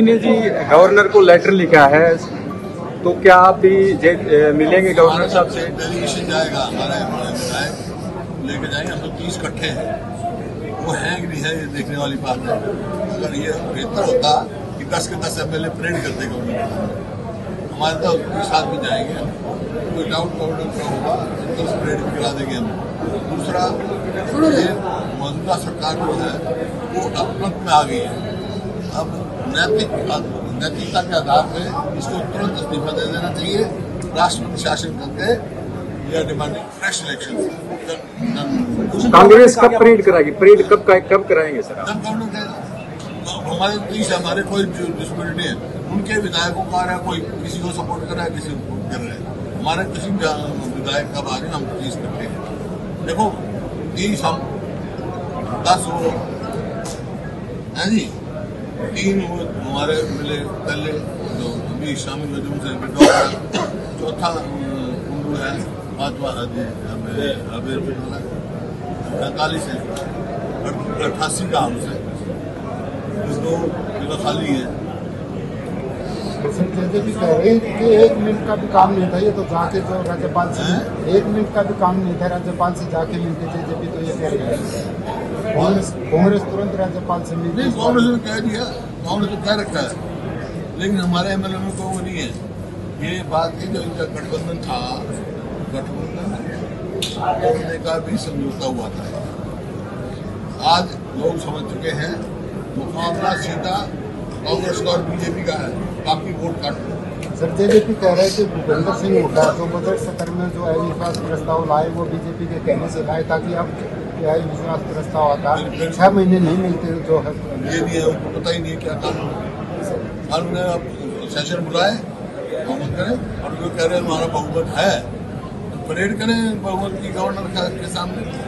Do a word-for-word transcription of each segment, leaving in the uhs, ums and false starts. JJP ने जी governor को letter लिखा है, तो क्या आप भी मिलेंगे गवर्नर साहब से? डेलीगेशन जाएगा हमारा, लेके जाएंगे। हम लोग तीस इकट्ठे हैं, वो है कि नहीं है ये देखने वाली बात है। अगर ये बेहतर होता कि दस के दस एम एल ए प्रिंट कर देगा उन्होंने, हमारे तो उसके साथ भी जाएंगे। कोई डाउट वाउट होगा तो उस प्रिंट करा देंगे हम। दूसरा, ये मौजूदा सरकार जो है वो अपमत में आ गई है। अब नैतिक नैतिकता के आधार पर इसको तुरंत इस्तीफा दे देना चाहिए, राष्ट्र में शासन करके। यह डिमांडिंग फ्रेश इलेक्शन। कांग्रेस कब परेड कराएगी? परेड कब कब कराएंगे सर? हमारे देश हमारे कोई डिस्प्यूटी है, उनके विधायकों को आ रहा है, कोई किसी को सपोर्ट कर रहा है, किसी को सपोर्ट कर रहा है। हमारे किसी विधायक कब आ रहे हैं, हम देश करते हैं। देखो देश हम दस हो है जी, तीन हो हमारे मिले पहले जो अभी शामिल हो, चौथा कुंडू है, पाँचवा पैंतालीस है, अट्ठासी का हाउस है, उसको जगह खाली है। जेजेपी कह रहे हैं कि एक मिनट का भी काम नहीं था, ये तो जाके जो राज्यपाल से एक मिनट का भी काम नहीं था, राज्यपाल से जाके मिलते जेजेपी। तो ये कह रहे हैं कांग्रेस कांग्रेस तुरंत राज्यपाल से मिलती। कांग्रेस ने कह दिया, कांग्रेस ने कह रखा है, लेकिन हमारे एम एल ए में तो वो नहीं है। ये बात थी जो इनका गठबंधन था, गठबंधन का भी समझौता हुआ था। आज लोग समझ चुके हैं, मुकाबला सीधा कांग्रेस और बीजेपी का है, बाकी वोट काटो। सर जेजेपी कह रहे हैं कि भूपेंद्र सिंह हुड्डा जो बजट सत्र में जो अविश्वास प्रस्ताव लाए वो बीजेपी के कहने से लाए, ताकि अब अविश्वास प्रस्ताव आता है छह महीने नहीं मिलते जो है। ये भी है, उनको पता ही नहीं क्या कानून है। सेशन बुलाए और जो कह रहे हैं हमारा बहुमत है, परेड करें बहुमत की गवर्नर के सामने में।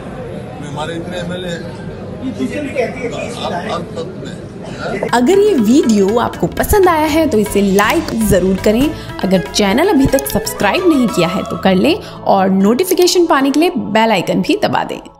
हमारे इतने एमएलए हैं। अगर ये वीडियो आपको पसंद आया है तो इसे लाइक जरूर करें। अगर चैनल अभी तक सब्सक्राइब नहीं किया है तो कर लें और नोटिफिकेशन पाने के लिए बेल आइकन भी दबा दें।